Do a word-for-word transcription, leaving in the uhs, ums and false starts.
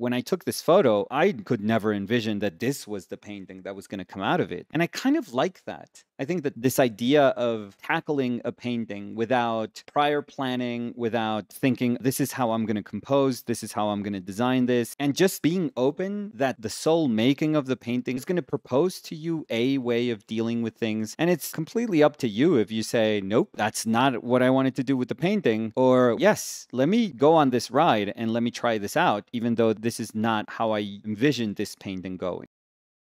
when I took this photo, I could never envision that this was the painting that was going to come out of it. And I kind of like that. I think that this idea of tackling a painting without prior planning, without thinking, this is how I'm going to compose, this is how I'm going to design this, and just being open that the sole making of the painting is going to propose to you a way of dealing with things. And it's completely up to you if you say, nope, that's not what I wanted to do with the painting, or yes, let me go on this ride and let me try this out, even though this is not how I envisioned this painting going.